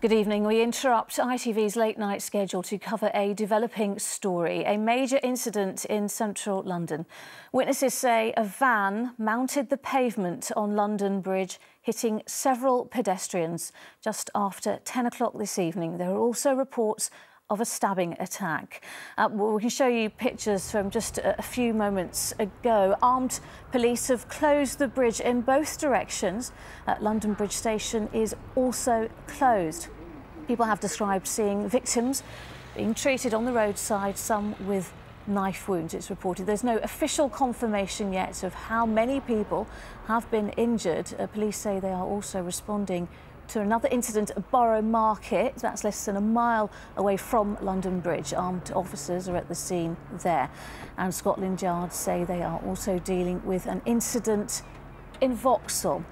Good evening. We interrupt ITV's late-night schedule to cover a developing story, a major incident in central London. Witnesses say a van mounted the pavement on London Bridge, hitting several pedestrians just after 10 o'clock this evening. There are also reports of a stabbing attack. We can show you pictures from just a few moments ago. Armed police have closed the bridge in both directions. London Bridge Station is also closed. People have described seeing victims being treated on the roadside, some with knife wounds, it's reported. There's no official confirmation yet of how many people have been injured. Police say they are also responding to another incident at Borough Market, that's less than a mile away from London Bridge. Armed officers are at the scene there. And Scotland Yard say they are also dealing with an incident in Vauxhall.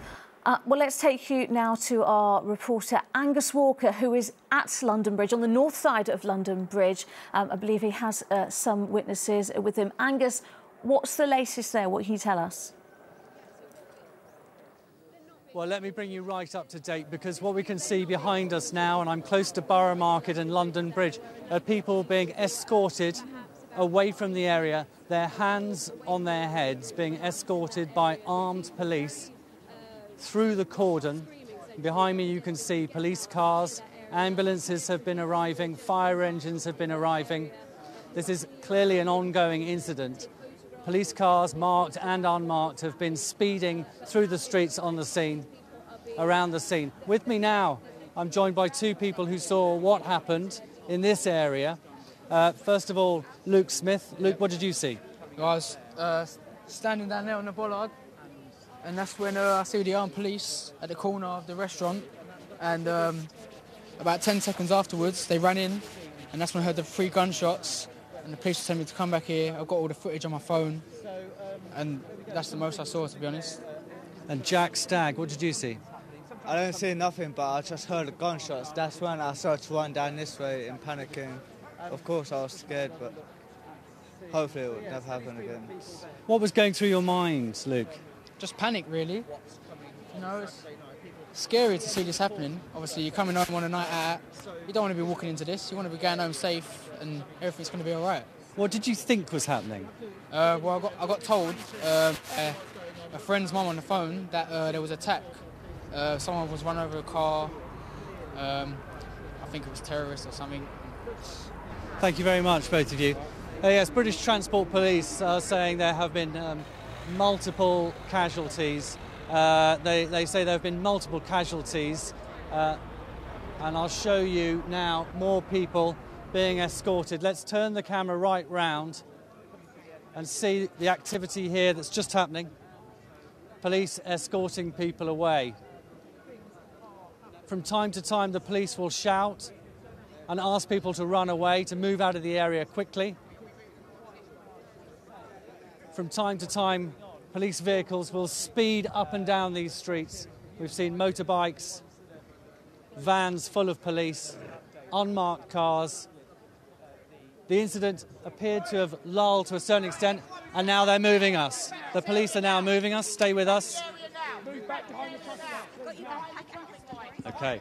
Well, let's take you now to our reporter Angus Walker, who is at London Bridge, on the north side of London Bridge. I believe he has some witnesses with him. Angus, what's the latest there? What can you tell us? Well, let me bring you right up to date, because what we can see behind us now, and I'm close to Borough Market and London Bridge, are people being escorted away from the area, their hands on their heads, being escorted by armed police through the cordon. Behind me you can see police cars, ambulances have been arriving, fire engines have been arriving. This is clearly an ongoing incident. Police cars, marked and unmarked, have been speeding through the streets on the scene, around the scene. With me now, I'm joined by two people who saw what happened in this area. First of all, Luke Smith. Luke, what did you see? I was standing down there on the bollard, and that's when I see the armed police at the corner of the restaurant, and about 10 seconds afterwards, they ran in, and that's when I heard the 3 gunshots. And the police told me to come back here. I've got all the footage on my phone, and that's the most I saw, to be honest. And Jack Stagg, what did you see? I don't see nothing, but I just heard the gunshots. That's when I started to run down this way in panicking. Of course, I was scared, but hopefully it will never happen again. What was going through your mind, Luke? Just panic, really. You know, it's scary to see this happening. Obviously, you're coming home on a night out. You don't want to be walking into this. You want to be going home safe, and everything's going to be all right. What did you think was happening? Well, I got told a friend's mum on the phone that there was an attack. Someone was run over a car. I think it was terrorists or something. Thank you very much, both of you. Yes, British Transport Police are saying there have been multiple casualties. They say there have been multiple casualties, and I'll show you now more people being escorted. Let's turn the camera right round and see the activity here that's just happening. Police escorting people away. From time to time, the police will shout and ask people to run away, to move out of the area quickly. From time to time, police vehicles will speed up and down these streets. We've seen motorbikes, vans full of police, unmarked cars. The incident appeared to have lulled to a certain extent, and now they're moving us. The police are now moving us. Stay with us. Okay.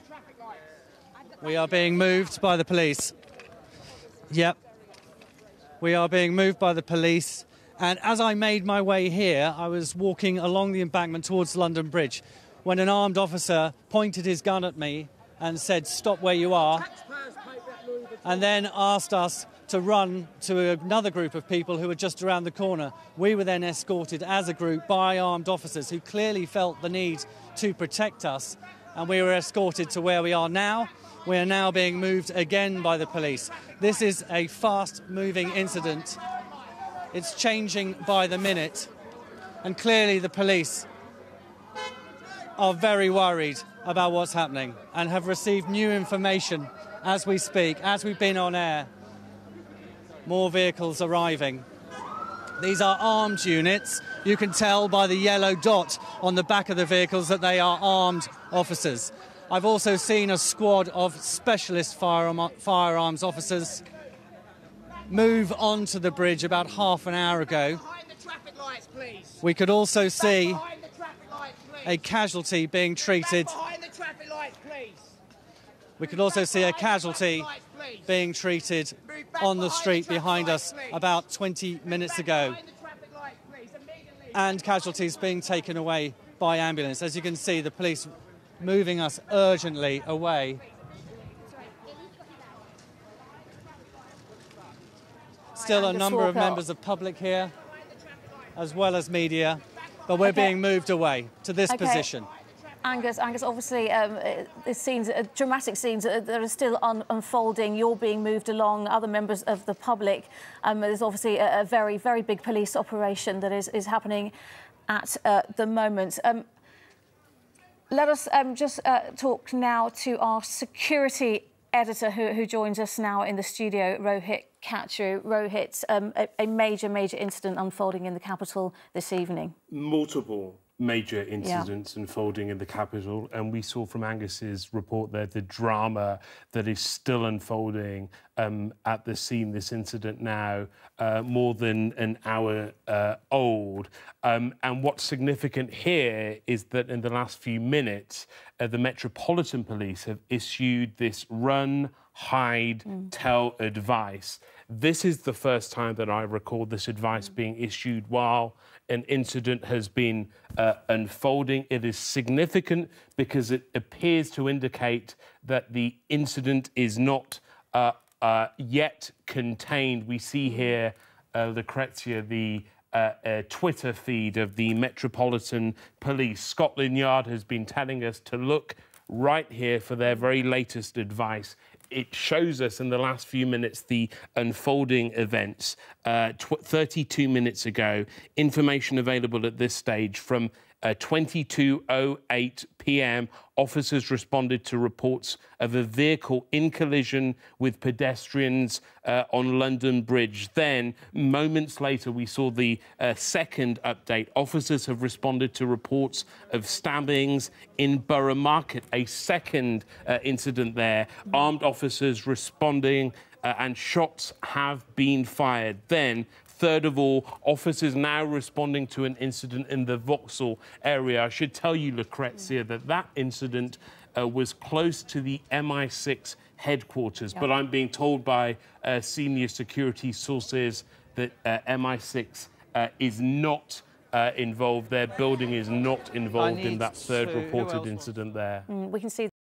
We are being moved by the police. Yep. We are being moved by the police. And as I made my way here, I was walking along the embankment towards London Bridge when an armed officer pointed his gun at me and said, "Stop where you are," and then asked us to run to another group of people who were just around the corner. We were then escorted as a group by armed officers who clearly felt the need to protect us, and we were escorted to where we are now. We are now being moved again by the police. This is a fast-moving incident. It's changing by the minute, and clearly the police are very worried about what's happening and have received new information as we speak, as we've been on air. More vehicles arriving. These are armed units. You can tell by the yellow dot on the back of the vehicles that they are armed officers. I've also seen a squad of specialist firearms officers move onto the bridge about half an hour ago. We could also see a casualty being treated. We can also see a casualty being treated on the street behind us about 20 minutes ago. And casualties being taken away by ambulance. As you can see, the police moving us urgently away. Still a number of members of public here, as well as media, but we're being moved away to this position. Angus, obviously, the scenes, dramatic scenes that are still unfolding. You're being moved along, other members of the public. There's obviously a very, very big police operation that is happening at the moment. Let us just talk now to our security editor who joins us now in the studio, Rohit Kachru. Rohit, a major incident unfolding in the capital this evening. Multiple major incidents unfolding in the capital, and we saw from Angus's report there the drama that is still unfolding at the scene. This incident now more than an hour old, and what's significant here is that in the last few minutes the Metropolitan Police have issued this run, hide, tell advice. This is the first time that I recall this advice being issued while an incident has been unfolding. It is significant because it appears to indicate that the incident is not yet contained. We see here Lucrezia, the Twitter feed of the Metropolitan Police. Scotland Yard has been telling us to look right here for their very latest advice. It shows us in the last few minutes the unfolding events. 32 minutes ago, information available at this stage from 22:08 p.m. Officers responded to reports of a vehicle in collision with pedestrians on London Bridge. Then, moments later, we saw the second update. Officers have responded to reports of stabbings in Borough Market, a second incident there. Armed officers responding and shots have been fired. Then, third of all, officers now responding to an incident in the Vauxhall area. I should tell you, Lucrezia, that incident was close to the MI6 headquarters, but I'm being told by senior security sources that MI6 is not involved. Their building is not involved in that third reported incident there. We can see